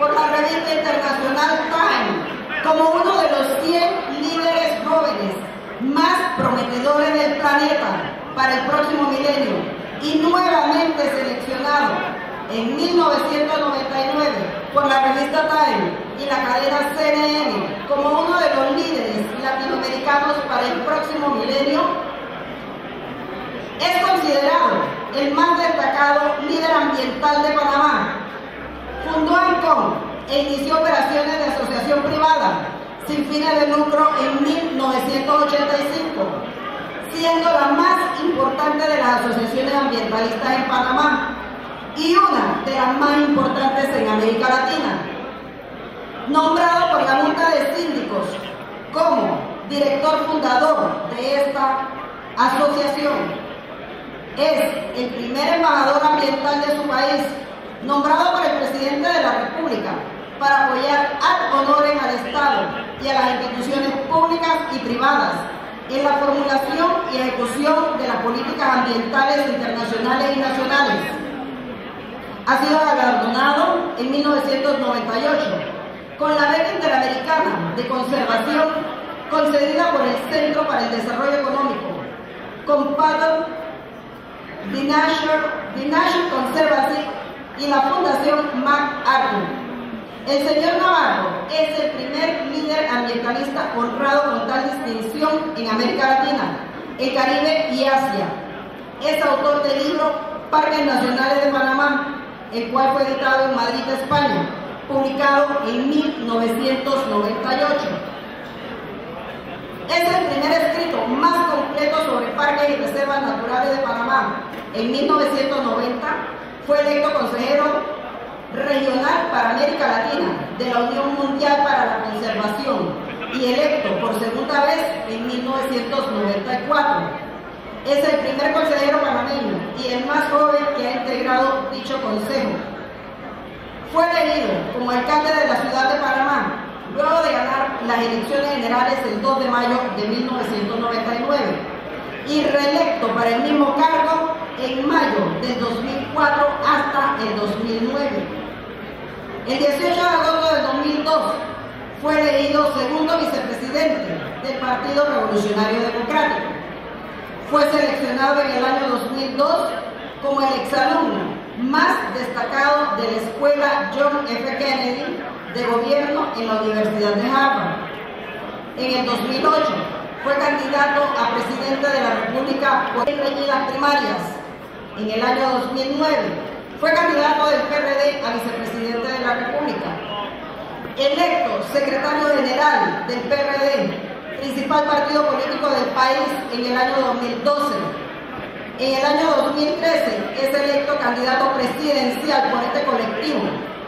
por la revista internacional Time como uno de los 100 líderes jóvenes más prometedores del planeta para el próximo milenio y nuevamente seleccionado en 1999 por la revista Time y la cadena CNN como uno de los líderes latinoamericanos para el próximo milenio, es considerado el más destacado líder ambiental de Panamá. Fundó ANCON e inició operaciones de asociación privada sin fines de lucro en 1985, siendo la más importante de las asociaciones ambientalistas en Panamá y una de las más importantes en América Latina. Nombrado por la Junta de Síndicos como director fundador de esta asociación, es el primer embajador ambiental de su país, nombrado por el presidente de la República para apoyar ad honorem al Estado y a las instituciones públicas y privadas en la formulación y ejecución de las políticas ambientales internacionales y nacionales. Ha sido galardonado en 1998 con la Beca Interamericana de Conservación concedida por el Centro para el Desarrollo Económico, con Paddle, The National Conservancy y la Fundación MacArthur. El señor Navarro es el primer líder ambientalista honrado con tal distinción en América Latina, el Caribe y Asia. Es autor del libro Parques Nacionales de Panamá, el cual fue editado en Madrid, España, publicado en 1998. Es el primer escrito más completo sobre parques y reservas naturales de Panamá. En 1990 fue electo consejero regional para América Latina de la Unión Mundial para la Conservación y electo por segunda vez en 1994. Es el primer consejero panameño y el más joven que ha integrado dicho consejo. Fue elegido como alcalde de la ciudad de Panamá luego de ganar las elecciones generales el 2 de mayo de 1999 y reelecto para el mismo cargo en mayo del 2004 hasta el 2009. El 18 de agosto del 2002 fue elegido segundo vicepresidente del Partido Revolucionario Democrático. Fue seleccionado en el año 2002 como el exalumno más destacado de la Escuela John F. Kennedy de Gobierno en la Universidad de Harvard. En el 2008 fue candidato a presidente de la República por reñidas primarias. En el año 2009 fue candidato del PRD a vicepresidente de la República. Electo secretario general del PRD, principal partido político del país, en el año 2012. En el año 2013 es electo candidato presidencial por este colectivo,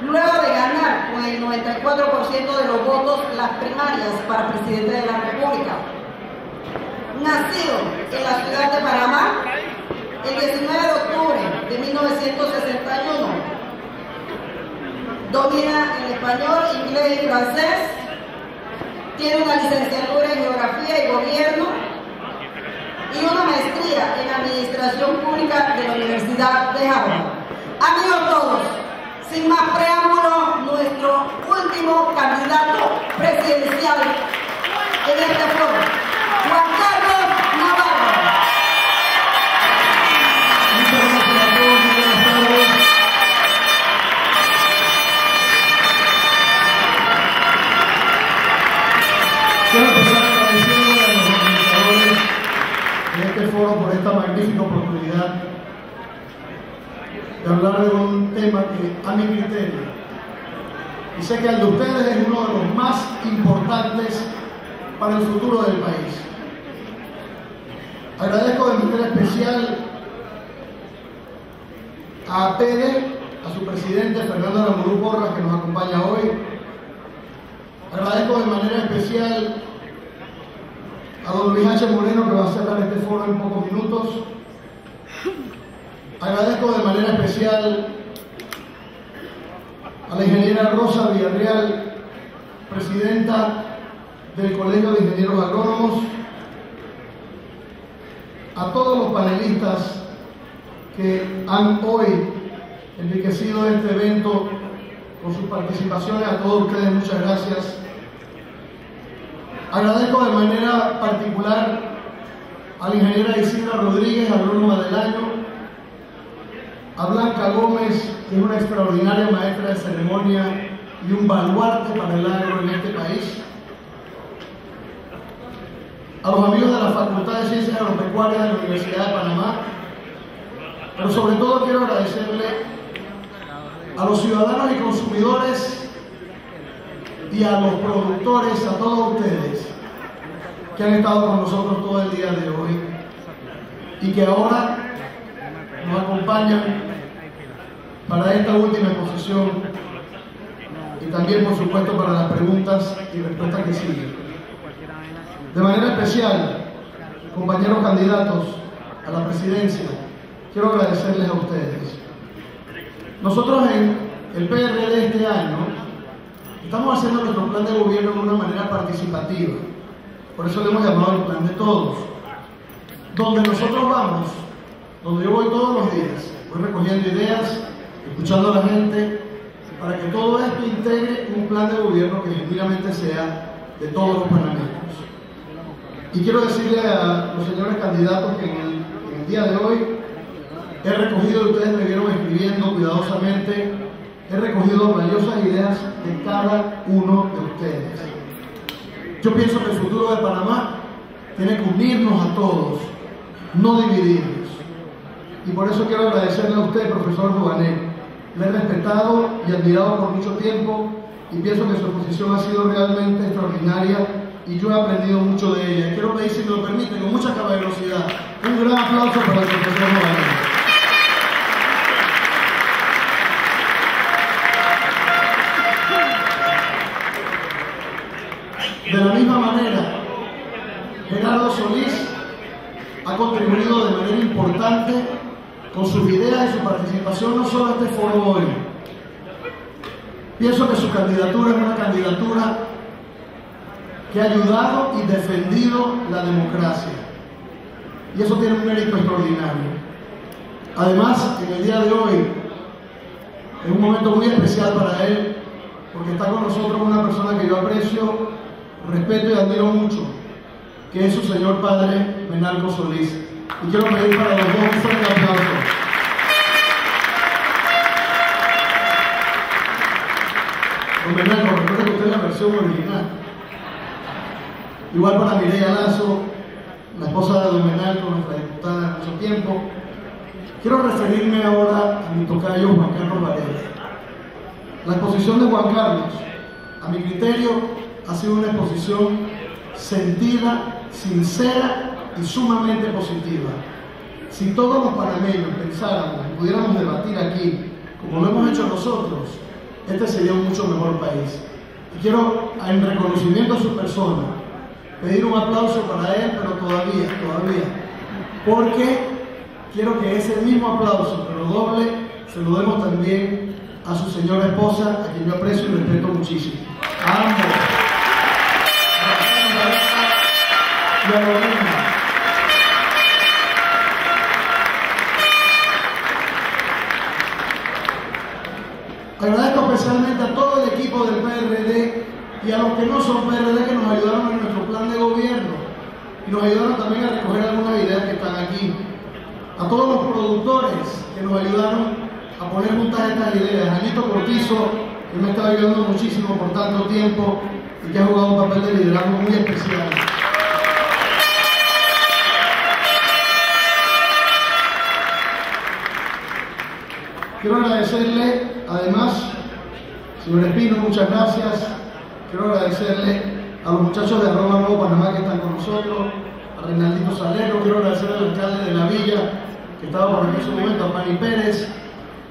luego de ganar con el 94% de los votos las primarias para presidente de la República. Nacido en la ciudad de Panamá el 19 de octubre de 1961, domina el español, inglés y francés, tiene una licenciatura en Geografía y Gobierno y una maestría en Administración Pública de la Universidad de Harvard. Amigos todos, sin más preámbulo, nuestro último candidato presidencial en este foro, Juan Carlos Varela. Muchas gracias a todos, muy buenas tardes. Quiero empezar agradeciendo a los organizadores de este foro por esta magnífica oportunidad de hablar de un tema que, a mi criterio, y sé que el de ustedes, es uno de los más importantes para el futuro del país. Agradezco de manera especial a APEDE, a su presidente Fernando Lamorú Borras, que nos acompaña hoy. Agradezco de manera especial a don Luis H. Moreno, que va a cerrar este foro en pocos minutos. Agradezco de manera especial a la ingeniera Rosa Villarreal, presidenta del Colegio de Ingenieros Agrónomos, a todos los panelistas que han hoy enriquecido este evento por sus participaciones. A todos ustedes, muchas gracias. Agradezco de manera particular a la ingeniera Isidra Rodríguez, agrónoma del año, a Blanca Gómez, que es una extraordinaria maestra de ceremonia y un baluarte para el agro en este país, a los amigos de la Facultad de Ciencias Agropecuarias de la Universidad de Panamá, pero sobre todo quiero agradecerle a los ciudadanos y consumidores y a los productores, a todos ustedes que han estado con nosotros todo el día de hoy y que ahora nos acompañan para esta última exposición y también, por supuesto, para las preguntas y respuestas que siguen. De manera especial, compañeros candidatos a la presidencia, quiero agradecerles a ustedes. Nosotros en el PRD de este año estamos haciendo nuestro plan de gobierno de una manera participativa, por eso le hemos llamado el plan de todos, donde nosotros vamos, donde yo voy todos los días, voy recogiendo ideas, escuchando a la gente, para que todo esto integre un plan de gobierno que genuinamente sea de todos los panameños. Y quiero decirle a los señores candidatos que en el día de hoy he recogido, ustedes me vieron escribiendo cuidadosamente, he recogido valiosas ideas de cada uno de ustedes. Yo pienso que el futuro de Panamá tiene que unirnos a todos, no dividirnos. Y por eso quiero agradecerle a usted, profesor Juvenal. Le he respetado y admirado por mucho tiempo y pienso que su exposición ha sido realmente extraordinaria y yo he aprendido mucho de ella. Quiero pedir, si me lo permite, con mucha caballerosidad, un gran aplauso para el profesor Varela. De la misma manera, Gerardo Solís ha contribuido de manera importante con sus ideas y su participación no solo a este foro hoy. Pienso que su candidatura es una candidatura que ha ayudado y defendido la democracia. Y eso tiene un mérito extraordinario. Además, en el día de hoy, es un momento muy especial para él, porque está con nosotros una persona que yo aprecio, respeto y admiro mucho, que es su señor padre, Menalco Solís. Y quiero pedir para los dos un fuerte aplauso. Don Menalco, recuerda que usted es la versión original. Igual para Mireia Lazo, la esposa de don Menalco, nuestra diputada de mucho tiempo. Quiero referirme ahora a mi tocayo Juan Carlos Varela. La exposición de Juan Carlos, a mi criterio, ha sido una exposición sentida, sincera y sumamente positiva. Si todos los panameños pensáramos, pudiéramos debatir aquí, como lo hemos hecho nosotros, este sería un mucho mejor país. Y quiero, en reconocimiento a su persona, pedir un aplauso para él, pero todavía, porque quiero que ese mismo aplauso, pero doble, se lo demos también a su señora esposa, a quien yo aprecio y respeto muchísimo. A ambos. Y a lo mismo. Agradezco especialmente a todo el equipo del PRD y a los que no son PRD que nos ayudaron en nuestro plan de gobierno y nos ayudaron también a recoger algunas ideas que están aquí, a todos los productores que nos ayudaron a poner juntas estas ideas, a Nieto Cortizo, que me ha estado ayudando muchísimo por tanto tiempo y que ha jugado un papel de liderazgo muy especial, quiero agradecerle además, señor Espino, muchas gracias. Quiero agradecerle a los muchachos de Roma Nuevo Panamá que están con nosotros, a Reinaldito Salero, quiero agradecerle al alcalde de la villa que estaba por aquí en su momento, a Mari Pérez,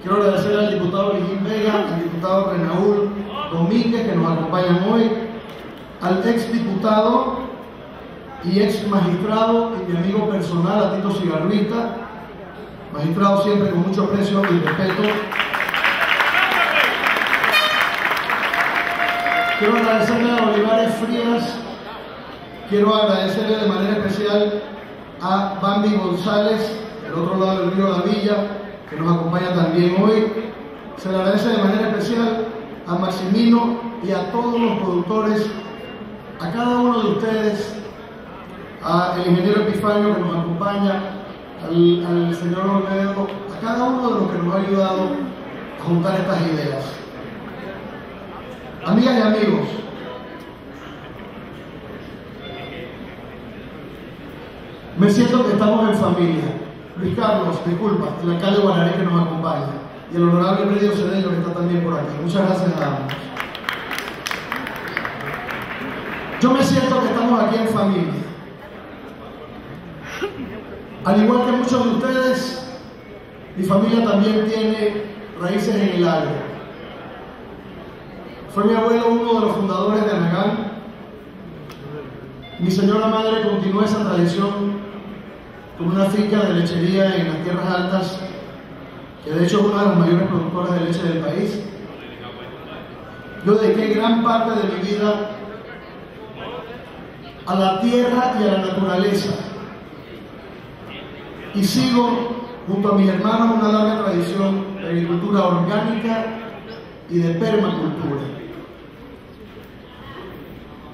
quiero agradecerle al diputado Lijín Vega, al diputado Renaul Domínguez que nos acompañan hoy, al ex diputado y ex magistrado y mi amigo personal, a Tito Cigarruita, magistrado siempre con mucho aprecio y respeto. Quiero agradecerle a Olivares Frías, quiero agradecerle de manera especial a Bambi González, del otro lado del río La Villa, que nos acompaña también hoy. Se le agradece de manera especial a Maximino y a todos los productores, a cada uno de ustedes, al ingeniero Epifanio que nos acompaña, al señor Olmedo, a cada uno de los que nos ha ayudado a juntar estas ideas. Amigas y amigos, me siento que estamos en familia. Luis Carlos, disculpa, el alcalde de Guanaré que nos acompaña, y el honorable Medio Cedeño que está también por aquí. Muchas gracias a ambos. Yo me siento que estamos aquí en familia. Al igual que muchos de ustedes, mi familia también tiene raíces en el agro. Fue mi abuelo uno de los fundadores de Anagán. Mi señora madre continuó esa tradición con una finca de lechería en las tierras altas, que de hecho es una de las mayores productoras de leche del país. Yo dediqué gran parte de mi vida a la tierra y a la naturaleza, y sigo junto a mis hermanos una larga tradición de agricultura orgánica y de permacultura.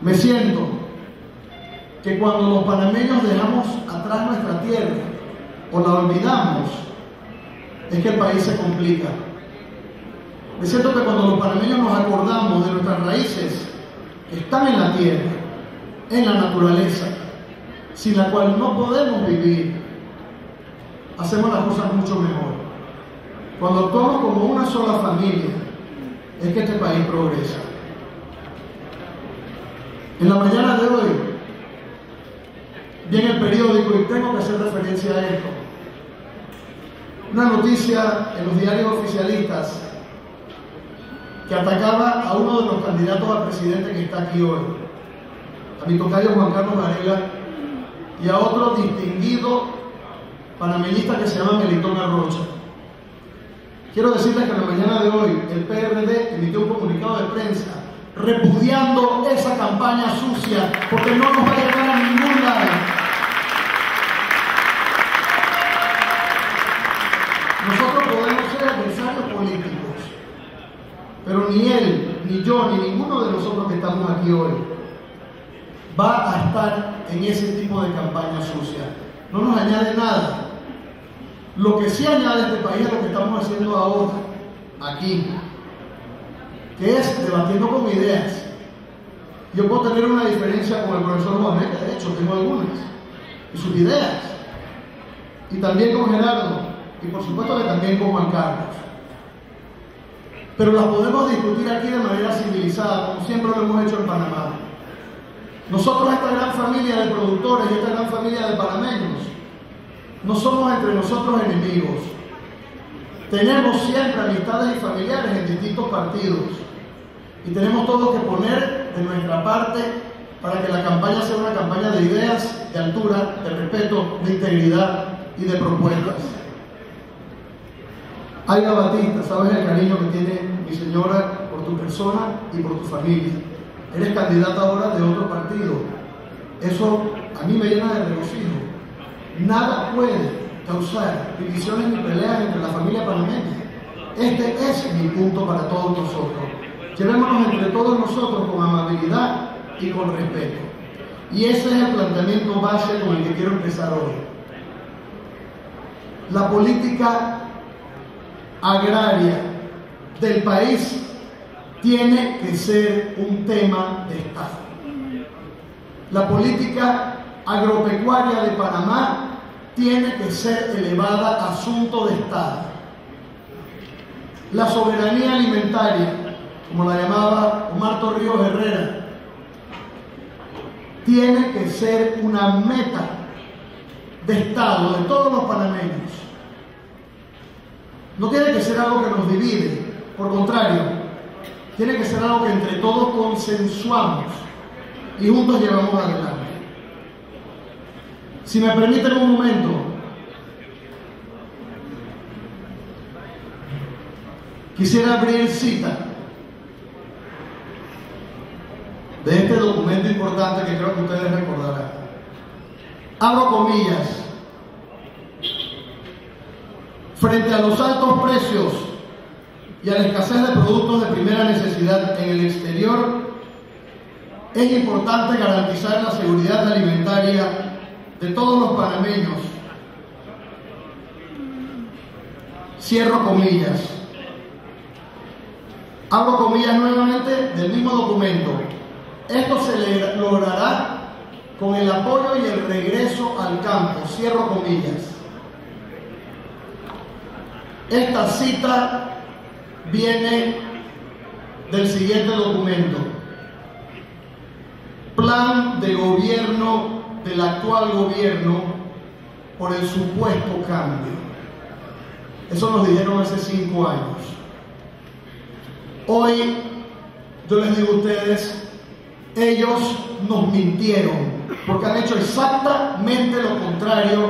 Me siento que cuando los panameños dejamos atrás nuestra tierra o la olvidamos, es que el país se complica. Me siento que cuando los panameños nos acordamos de nuestras raíces, están en la tierra, en la naturaleza, sin la cual no podemos vivir, hacemos las cosas mucho mejor. Cuando actuamos como una sola familia, es que este país progresa. En la mañana de hoy, viene el periódico, y tengo que hacer referencia a esto, una noticia en los diarios oficialistas que atacaba a uno de los candidatos a presidente que está aquí hoy, a mi tocayo Juan Carlos Varela, y a otro distinguido panameñista que se llama Melitón Arrocha. Quiero decirles que en la mañana de hoy el PRD emitió un comunicado de prensa repudiando esa campaña sucia, porque no nos va a llevar a ningún lado. Nosotros podemos ser adversarios políticos, pero ni él, ni yo, ni ninguno de nosotros que estamos aquí hoy va a estar en ese tipo de campaña sucia. No nos añade nada. Lo que sí añade este país es lo que estamos haciendo ahora, aquí, que es debatiendo con ideas. Yo puedo tener una diferencia con el profesor Juan, de hecho tengo algunas, y sus ideas, y también con Gerardo, y por supuesto que también con Juan Carlos, pero las podemos discutir aquí de manera civilizada, como siempre lo hemos hecho en Panamá. Nosotros, esta gran familia de productores y esta gran familia de panameños, no somos entre nosotros enemigos. Tenemos siempre amistades y familiares en distintos partidos, y tenemos todos que poner de nuestra parte para que la campaña sea una campaña de ideas, de altura, de respeto, de integridad y de propuestas. Ayla Batista, sabes el cariño que tiene mi señora por tu persona y por tu familia. Eres candidata ahora de otro partido. Eso a mí me llena de regocijo. Nada puede causar divisiones ni peleas entre la familia panameña. Este es mi punto para todos nosotros. Llevémonos entre todos nosotros con amabilidad y con respeto. Y ese es el planteamiento base con el que quiero empezar hoy. La política agraria del país tiene que ser un tema de Estado. La política agropecuaria de Panamá tiene que ser elevada a asunto de Estado. La soberanía alimentaria, como la llamaba Omar Torrijos Herrera, tiene que ser una meta de Estado de todos los panameños. No tiene que ser algo que nos divide, por contrario, tiene que ser algo que entre todos consensuamos y juntos llevamos adelante. Si me permiten un momento, quisiera abrir cita de este documento importante que creo que ustedes recordarán. Abro comillas. Frente a los altos precios y a la escasez de productos de primera necesidad en el exterior, es importante garantizar la seguridad alimentaria de todos los panameños. Cierro comillas. Abro comillas nuevamente del mismo documento. Esto se logrará con el apoyo y el regreso al campo. Cierro comillas. Esta cita viene del siguiente documento: Plan de Gobierno del actual gobierno por el supuesto cambio. Eso nos dijeron hace 5 años. Hoy yo les digo a ustedes, ellos nos mintieron, porque han hecho exactamente lo contrario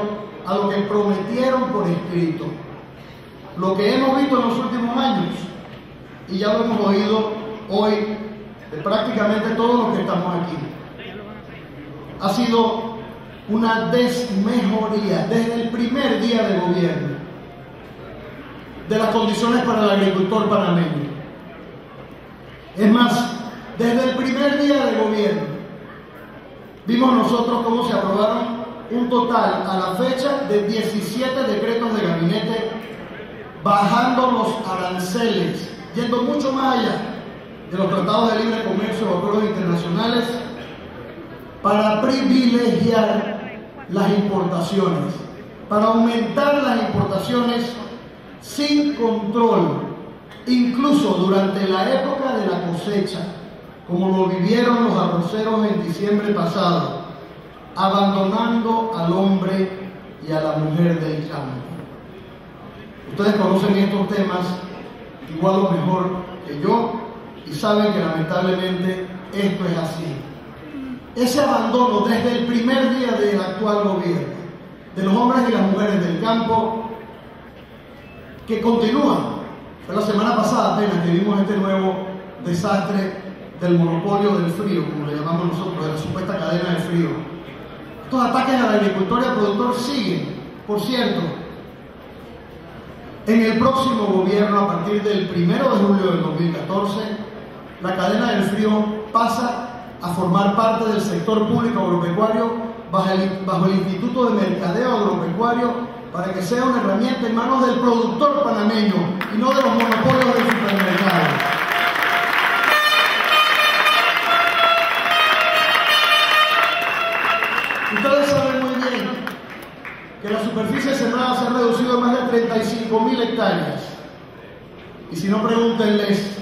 a lo que prometieron por escrito. Lo que hemos visto en los últimos años, y ya lo hemos oído hoy de prácticamente todos los que estamos aquí, ha sido una desmejoría desde el primer día de gobierno de las condiciones para el agricultor panameño. Es más, desde el primer día de gobierno vimos nosotros cómo se aprobaron un total a la fecha de 17 decretos de gabinete bajando los aranceles, yendo mucho más allá de los tratados de libre comercio o acuerdos internacionales para privilegiar las importaciones, para aumentar las importaciones sin control, incluso durante la época de la cosecha, como lo vivieron los arroceros en diciembre pasado, abandonando al hombre y a la mujer del campo. Ustedes conocen estos temas igual o mejor que yo y saben que lamentablemente esto es así. Ese abandono desde el primer día del actual gobierno, de los hombres y las mujeres del campo, que continúan. Fue la semana pasada apenas que vimos este nuevo desastre del monopolio del frío, como le llamamos nosotros, de la supuesta cadena de frío. Estos ataques a la agricultura y al productor siguen, por cierto. En el próximo gobierno, a partir del 1 de julio de 2014, la cadena del frío pasa a formar parte del sector público agropecuario bajo el Instituto de Mercadeo Agropecuario para que sea una herramienta en manos del productor panameño y no de los monopolios del supermercado. Ustedes saben muy bien que la superficie sembrada se ha reducido a más de 35.000 hectáreas. Y si no, pregúntenles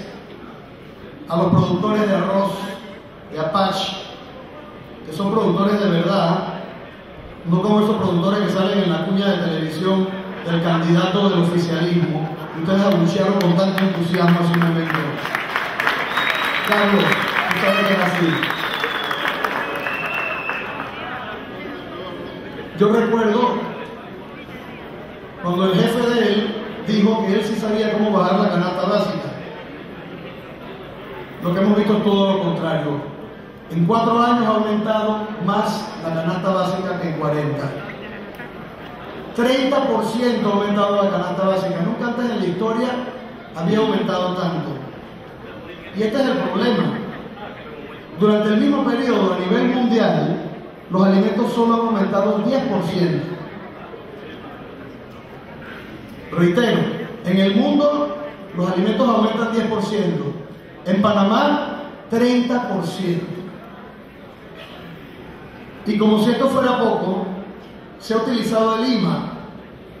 a los productores de arroz, de apache, que son productores de verdad, no como esos productores que salen en la cuña de televisión del candidato del oficialismo. Ustedes anunciaron con tanto entusiasmo hace un momento. Carlos, ustedes ven así. Yo recuerdo cuando el jefe de él dijo que él sí sabía cómo bajar la canasta básica. Lo que hemos visto es todo lo contrario. En 4 años ha aumentado más la canasta básica que en 40. 30% ha aumentado la canasta básica. Nunca antes en la historia había aumentado tanto. Y este es el problema. Durante el mismo periodo a nivel mundial, los alimentos solo han aumentado un 10%. Reitero, en el mundo los alimentos aumentan 10%, en Panamá 30%. Y como si esto fuera poco, se ha utilizado el IMA,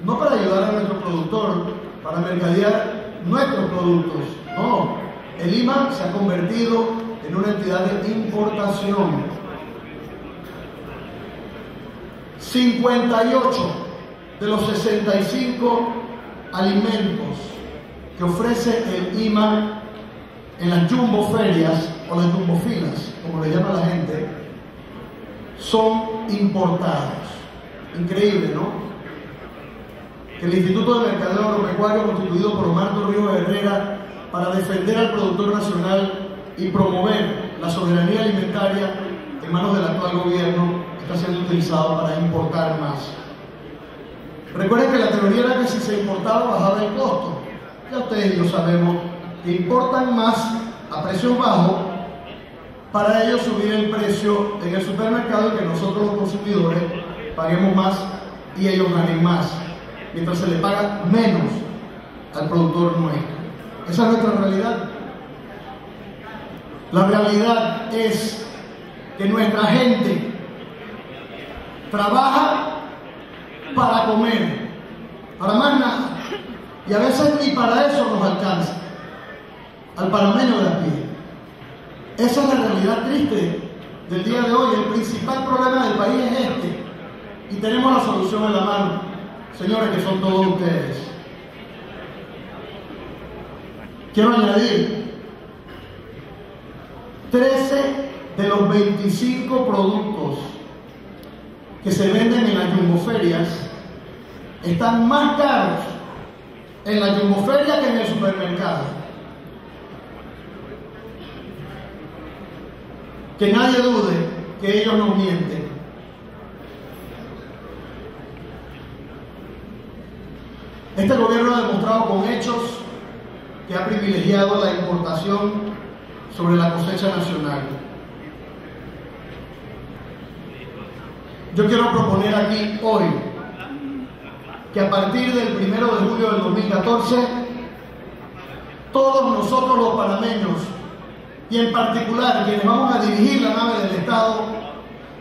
no para ayudar a nuestro productor, para mercadear nuestros productos, no. El IMA se ha convertido en una entidad de importación. 58 de los 65 alimentos que ofrece el IMA en las jumboferias o las jumbofilas, como le llama la gente, son importados. Increíble, ¿no? Que el Instituto de Mercadeo Agropecuario, constituido por Omar Torrijos Herrera para defender al productor nacional y promover la soberanía alimentaria en manos del actual gobierno, está siendo utilizado para importar más. Recuerden que la teoría era que si se importaba bajaba el costo. ya ustedes lo sabemos, que importan más a precios bajos para ellos subir el precio en el supermercado y que nosotros los consumidores paguemos más y ellos ganen más, mientras se le paga menos al productor nuestro. Esa es nuestra realidad. La realidad es que nuestra gente trabaja para comer, para más nada, y a veces ni para eso nos alcanza al panameño de aquí. Esa es la realidad triste del día de hoy. El principal problema del país es este, y tenemos la solución en la mano, señores, que son todos ustedes. Quiero añadir, 13 de los 25 productos que se venden en las yumboferias están más caros en la yumboferia que en el supermercado. Que nadie dude que ellos nos mienten. Este gobierno ha demostrado con hechos que ha privilegiado la importación sobre la cosecha nacional. Yo quiero proponer aquí hoy que a partir del 1 de julio de 2014 todos nosotros los panameños, y en particular quienes vamos a dirigir la nave del Estado,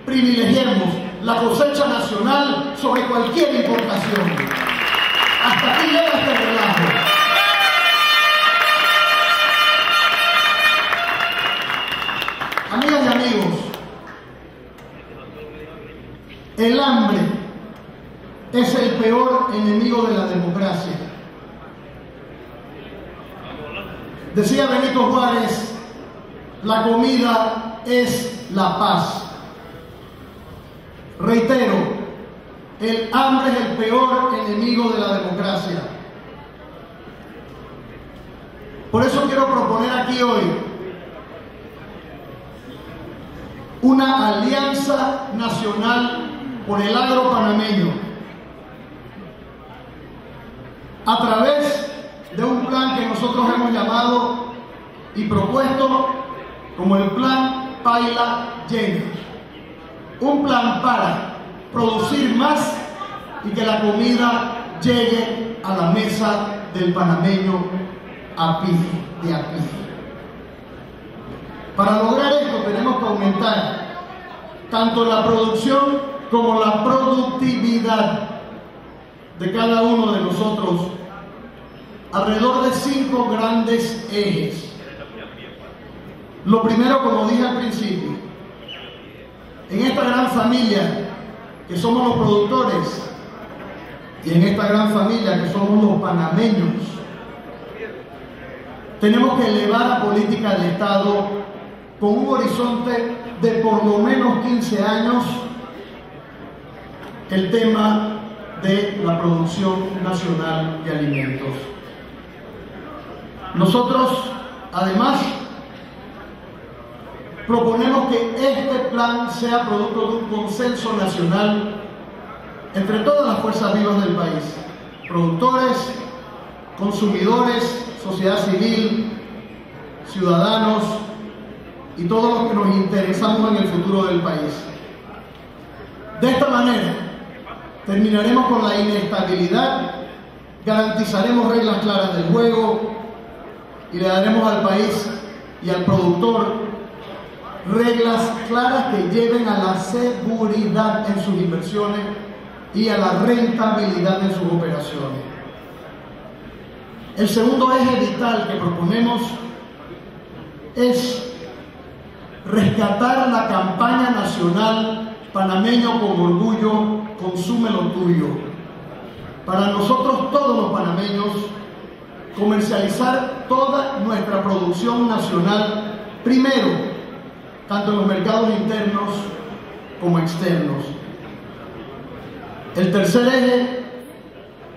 privilegiemos la cosecha nacional sobre cualquier importación. Hasta aquí llega este relajo. Amigas y amigos, el hambre es el peor enemigo de la democracia. Decía Benito Juárez, la comida es la paz. Reitero, el hambre es el peor enemigo de la democracia. Por eso quiero proponer aquí hoy una alianza nacional por el agro panameño a través de un plan que nosotros hemos llamado y propuesto como el plan Paila Llena, un plan para producir más y que la comida llegue a la mesa del panameño a pie, de a pie. Para lograr esto tenemos que aumentar tanto la producción como la productividad de cada uno de nosotros alrededor de 5 grandes ejes. Lo primero, como dije al principio, en esta gran familia que somos los productores y en esta gran familia que somos los panameños, tenemos que elevar la política del Estado con un horizonte de por lo menos 15 años el tema de la producción nacional de alimentos. Nosotros, además, proponemos que este plan sea producto de un consenso nacional entre todas las fuerzas vivas del país, productores, consumidores, sociedad civil, ciudadanos y todos los que nos interesamos en el futuro del país. De esta manera terminaremos con la inestabilidad, garantizaremos reglas claras del juego y le daremos al país y al productor reglas claras que lleven a la seguridad en sus inversiones y a la rentabilidad en sus operaciones. El segundo eje vital que proponemos es rescatar la campaña nacional Panameño con Orgullo, Consume lo Tuyo. Para nosotros, todos los panameños, comercializar toda nuestra producción nacional, primero, tanto en los mercados internos como externos. El tercer eje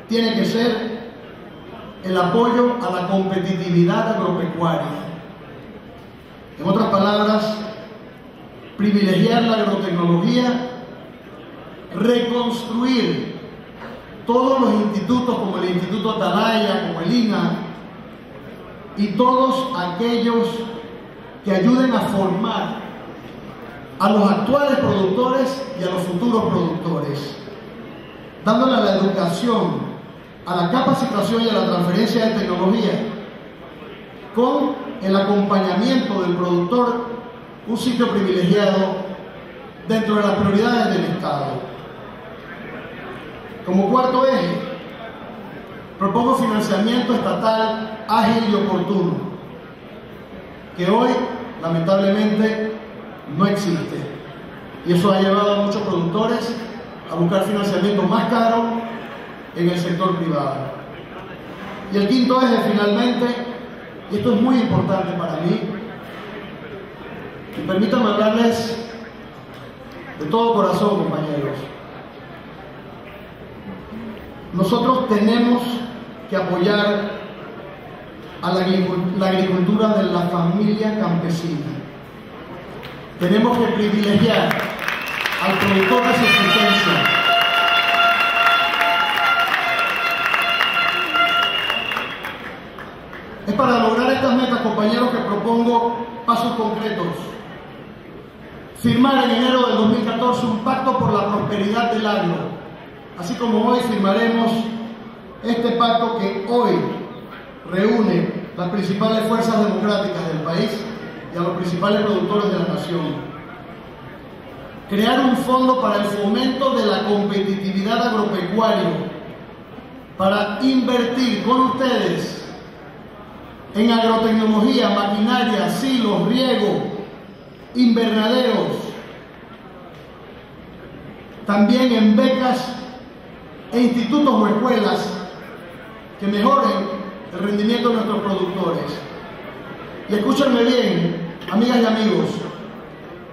tiene que ser el apoyo a la competitividad agropecuaria. En otras palabras, privilegiar la agrotecnología, reconstruir todos los institutos como el Instituto Atalaya, como el INA, y todos aquellos que ayuden a formar a los actuales productores y a los futuros productores, dándole a la educación, a la capacitación y a la transferencia de tecnología, con el acompañamiento del productor, un sitio privilegiado dentro de las prioridades del Estado. Como cuarto eje, propongo financiamiento estatal ágil y oportuno, que hoy lamentablemente no existe, y eso ha llevado a muchos productores a buscar financiamiento más caro en el sector privado. Y el quinto eje, finalmente, y esto es muy importante para mí, y permítanme hablarles de todo corazón, compañeros. Nosotros tenemos que apoyar a la agricultura de la familia campesina. Tenemos que privilegiar al productor de subsistencia. Es para lograr estas metas, compañeros, que propongo pasos concretos. Firmar en enero del 2014 un pacto por la prosperidad del agro, así como hoy firmaremos este pacto que hoy reúne las principales fuerzas democráticas del país y a los principales productores de la nación. Crear un fondo para el fomento de la competitividad agropecuaria, para invertir con ustedes en agrotecnología, maquinaria, silos, riego, invernaderos, también en becas e institutos o escuelas que mejoren el rendimiento de nuestros productores. Y escúchenme bien, amigas y amigos,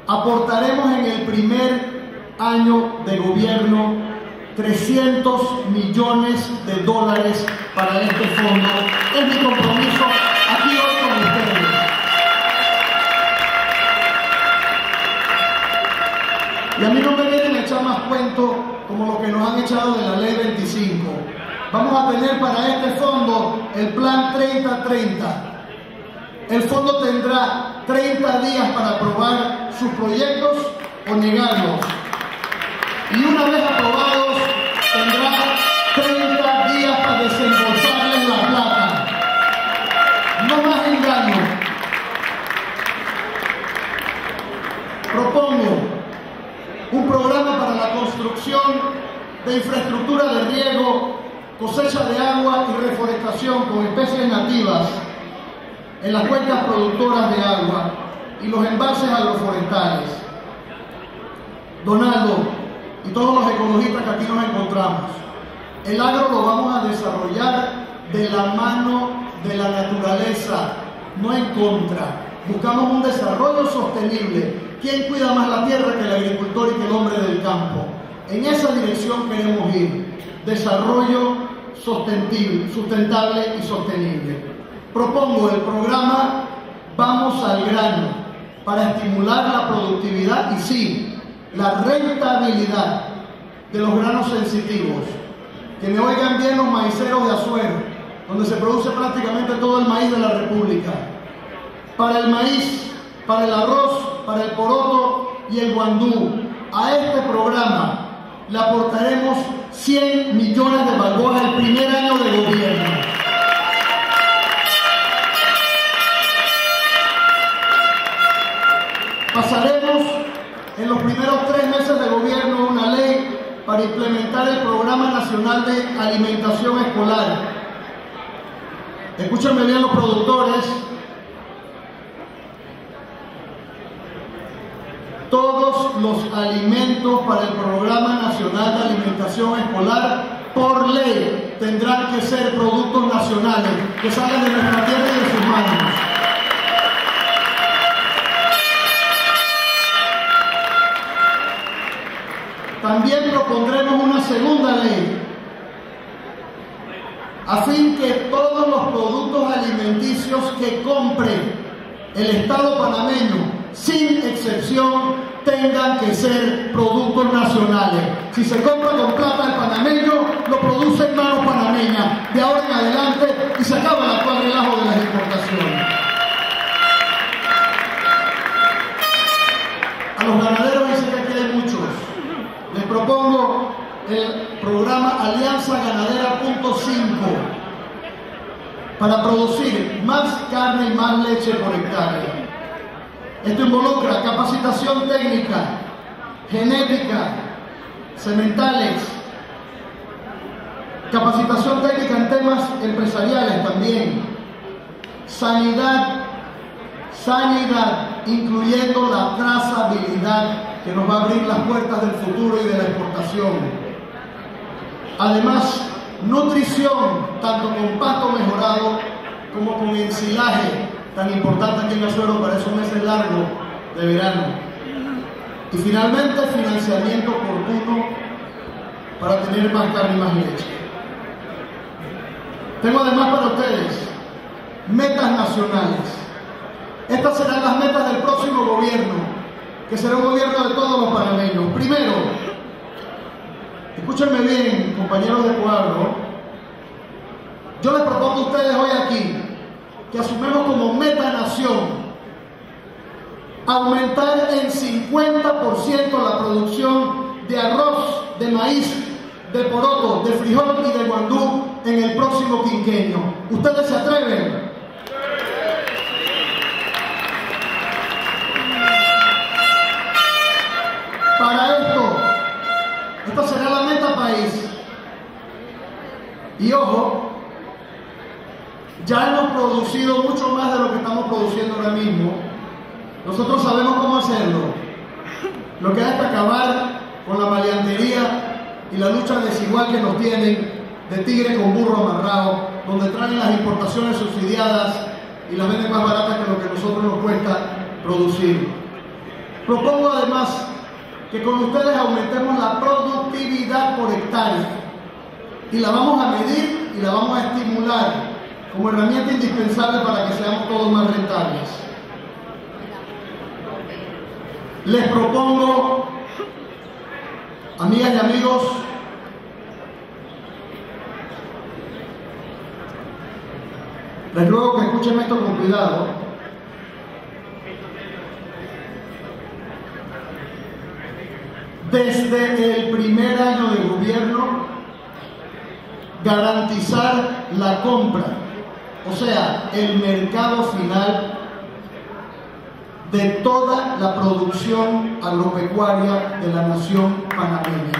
aportaremos en el primer año de gobierno $300 millones para este fondo. Es mi compromiso aquí hoy con ustedes. Y a mí no me vienen a echar más cuentos como los que nos han echado de la Ley 25. Vamos a tener para este fondo el Plan 30-30. El fondo tendrá 30 días para aprobar sus proyectos o negarlos. Y una vez aprobados, tendrá 30 días para desembolsarles la plata. No más engaño. Propongo un programa para la construcción de infraestructura de riego, cosecha de agua y reforestación con especies nativas en las cuencas productoras de agua y los embalses agroforestales. Donaldo y todos los ecologistas que aquí nos encontramos, el agro lo vamos a desarrollar de la mano de la naturaleza, no en contra. Buscamos un desarrollo sostenible. ¿Quién cuida más la tierra que el agricultor y que el hombre del campo? En esa dirección queremos ir. Desarrollo sustentable y sostenible. Propongo el programa Vamos al Grano para estimular la productividad y sí, la rentabilidad de los granos sensitivos. Que me oigan bien los maiceros de Azuero, donde se produce prácticamente todo el maíz de la República. Para el maíz, para el arroz, para el poroto y el guandú, a este programa le aportaremos $100 millones el primer año de gobierno. Pasaremos en los primeros 3 meses de gobierno una ley para implementar el Programa Nacional de Alimentación Escolar. Escúchenme bien los productores. Todos los alimentos para el Programa Nacional de Alimentación Escolar, por ley, tendrán que ser productos nacionales que salgan de nuestra tierra y de sus manos. También propondremos una segunda ley a fin que todos los productos alimenticios que compre el Estado panameño, sin excepción, tengan que ser productos nacionales. Si se compra con plata el panameño, lo produce en manos panameñas de ahora en adelante y se acaba el actual relajo de las importaciones. para producir más carne y más leche por hectárea. Esto involucra capacitación técnica, genética, sementales, capacitación técnica en temas empresariales también, sanidad, incluyendo la trazabilidad que nos va a abrir las puertas del futuro y de la exportación. Además, nutrición, tanto con pasto mejorado como con ensilaje, tan importante aquí en el suelo para esos meses largos de verano. Y finalmente, financiamiento oportuno para tener más carne y más leche. Tengo además para ustedes metas nacionales. Estas serán las metas del próximo gobierno, que será un gobierno de todos los panameños. Primero, escúchenme bien, compañeros de cuadro, yo les propongo a ustedes hoy aquí que asumimos como meta nación aumentar en 50% la producción de arroz, de maíz, de poroto, de frijol y de guandú en el próximo quinquenio. ¿Ustedes se atreven? Para esto, esta será la meta país. Y ojo, ya hemos producido mucho más de lo que estamos produciendo ahora mismo. Nosotros sabemos cómo hacerlo. Lo que hay es acabar con la maleantería y la lucha desigual que nos tienen de tigre con burro amarrado, donde traen las importaciones subsidiadas y las venden más baratas que lo que a nosotros nos cuesta producir. Propongo además que con ustedes aumentemos la productividad por hectárea y la vamos a medir y la vamos a estimular como herramienta indispensable para que seamos todos más rentables. Les propongo, amigas y amigos, les ruego que escuchen esto con cuidado. Desde el primer año de gobierno, garantizar la compra, o sea, el mercado final de toda la producción agropecuaria de la nación panameña.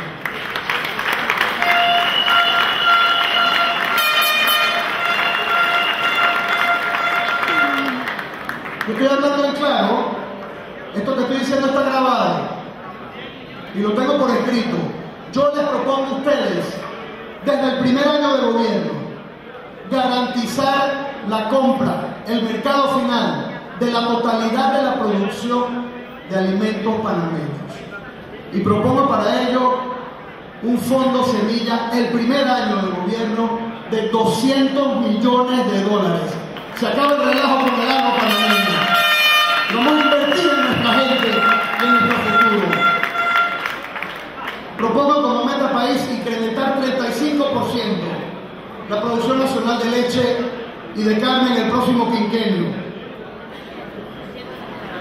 Yo estoy hablando de claro, esto que estoy diciendo está grabado y lo tengo por escrito. Yo les propongo a ustedes, desde el primer año de gobierno, garantizar la compra, el mercado final de la totalidad de la producción de alimentos panameños. Y propongo para ello un fondo semilla el primer año del gobierno de $200 millones. Se acaba el relajo con el agro panameño. Vamos a invertir en nuestra gente, en nuestro futuro. Propongo como meta país incrementar 35% la producción nacional de leche y de carne en el próximo quinquenio.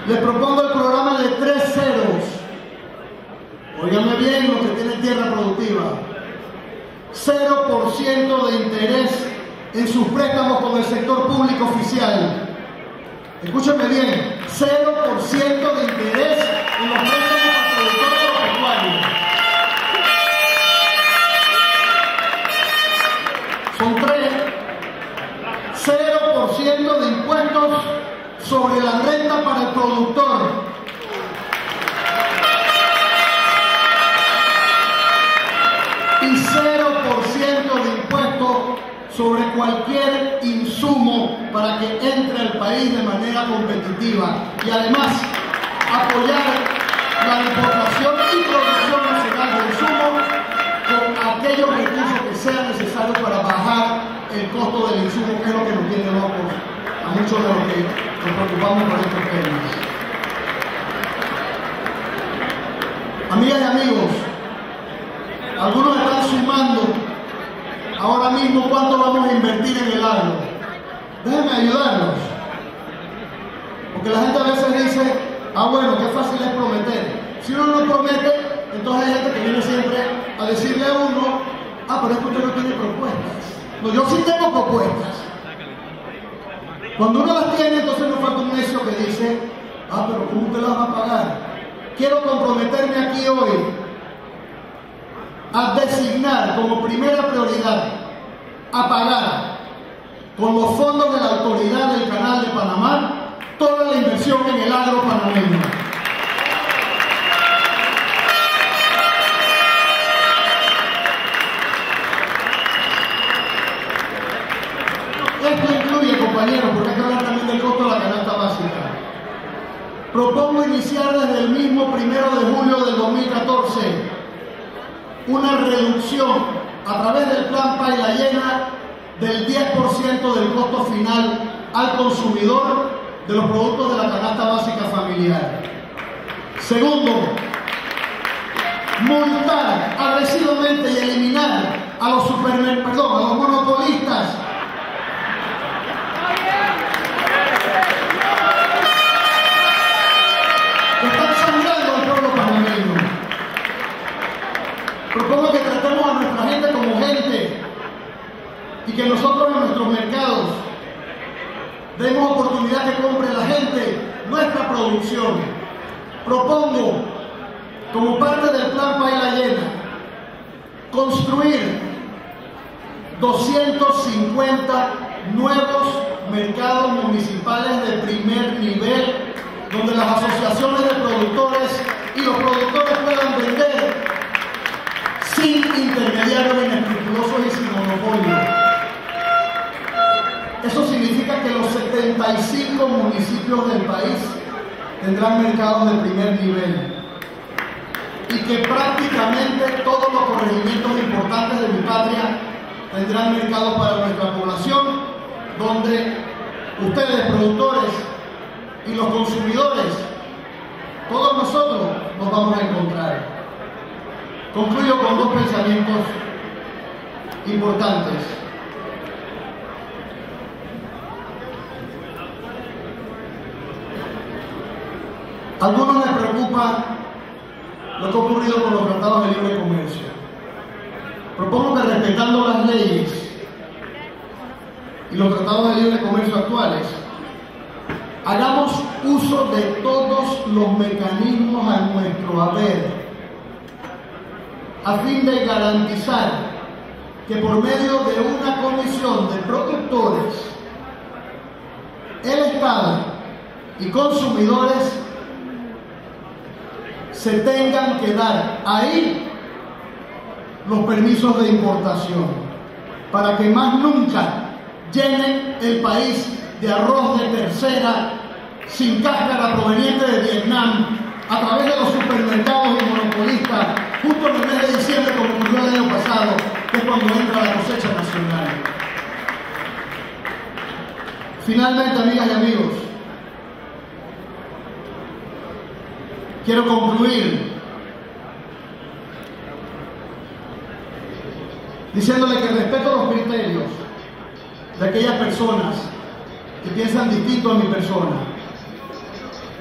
Les propongo el programa de 3 ceros. Óiganme bien los que tienen tierra productiva. 0% de interés en sus préstamos con el sector público oficial. Escúchenme bien, 0% de interés en los préstamos al productor agropecuario. Son 3. 0% de impuestos sobre la renta para el productor. 0% de impuestos sobre cualquier insumo para que entre al país de manera competitiva. Y además, apoyar la importación y producción nacional de insumos con aquellos recursos que sean necesarios para bajar el costo del insumo, que es lo que nos tiene locos a muchos de los que nos preocupamos por estos temas. Amigas y amigos, algunos están sumando ahora mismo cuánto vamos a invertir en el agro. Déjenme ayudarlos, porque la gente a veces dice, ah bueno, qué fácil es prometer. Si uno no promete, entonces hay gente que viene siempre a decirle a uno, ah, pero es que usted no tiene propuestas. No, yo sí tengo propuestas. Cuando uno las tiene, entonces no falta un necio que dice, ah, pero ¿cómo te las vas a pagar? Quiero comprometerme aquí hoy a designar como primera prioridad a pagar con los fondos de la autoridad del Canal de Panamá toda la inversión en el agro panameño. Esto incluye, compañeros, porque hay que hablar también del costo de la canasta básica. Propongo iniciar desde el mismo 1 de julio de 2014 una reducción a través del plan Paila Llena del 10% del costo final al consumidor de los productos de la canasta básica familiar. Segundo, multar agresivamente y eliminar a los monopolistas. Están sangrando al pueblo panameño. Propongo que tratemos a nuestra gente como gente y que nosotros en nuestros mercados demos oportunidad que compre la gente nuestra producción. Propongo, como parte del plan Paila Llena, construir 250 nuevos mercados municipales de primer nivel, donde las asociaciones de productores y los productores puedan vender sin intermediarios inescrupulosos y sin monopolio. Eso significa que los 75 municipios del país tendrán mercados de primer nivel y que prácticamente todos los corregimientos importantes de mi patria tendrán mercados para nuestra población, donde ustedes, productores y los consumidores, todos nosotros nos vamos a encontrar. Concluyo con dos pensamientos importantes. A algunos les preocupa lo que ha ocurrido con los tratados de libre comercio. Propongo que, respetando las leyes y los tratados de libre comercio actuales, hagamos uso de todos los mecanismos a nuestro haber, a fin de garantizar que por medio de una comisión de productores, el Estado y consumidores se tengan que dar ahí los permisos de importación, para que más nunca llenen el país de arroz de tercera sin cáscara proveniente de Vietnam a través de los supermercados y monopolistas, justo en el mes de diciembre, como ocurrió el año pasado, que es cuando entra la cosecha nacional. Finalmente, amigas y amigos, quiero concluir diciéndole que respeto los criterios de aquellas personas que piensan distinto a mi persona.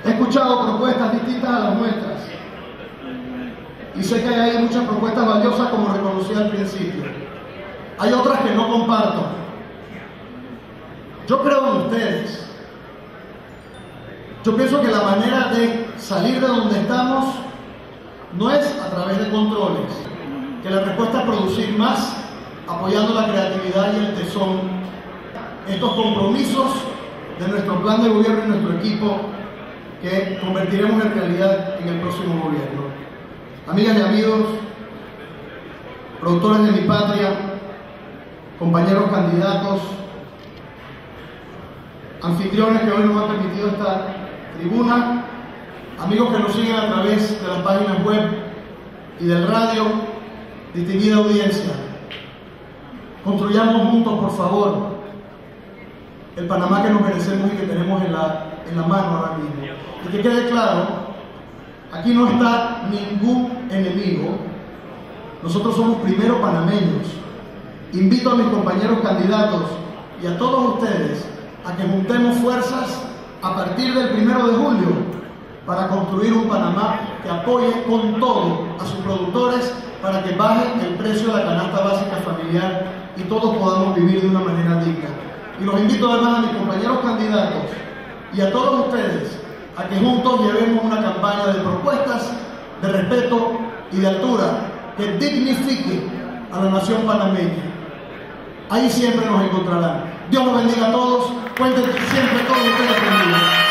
He escuchado propuestas distintas a las nuestras y sé que hay muchas propuestas valiosas, como reconocí al principio. Hay otras que no comparto. Yo creo en ustedes. Yo pienso que la manera de salir de donde estamos no es a través de controles, que la respuesta es producir más, apoyando la creatividad y el tesón. Estos compromisos de nuestro plan de gobierno y nuestro equipo que convertiremos en realidad en el próximo gobierno. Amigas y amigos, productores de mi patria, compañeros candidatos, anfitriones que hoy nos han permitido esta tribuna, amigos que nos siguen a través de las páginas web y del radio, distinguida audiencia, construyamos juntos, por favor, el Panamá que nos merecemos y que tenemos en la mano ahora mismo. Y que quede claro, aquí no está ningún enemigo, nosotros somos primero panameños. Invito a mis compañeros candidatos y a todos ustedes a que juntemos fuerzas a partir del 1 de julio, para construir un Panamá que apoye con todo a sus productores, para que baje el precio de la canasta básica familiar y todos podamos vivir de una manera digna. Y los invito además a mis compañeros candidatos y a todos ustedes a que juntos llevemos una campaña de propuestas, de respeto y de altura que dignifique a la nación panameña. Ahí siempre nos encontrarán. Dios los bendiga a todos. Cuenten siempre todos ustedes conmigo.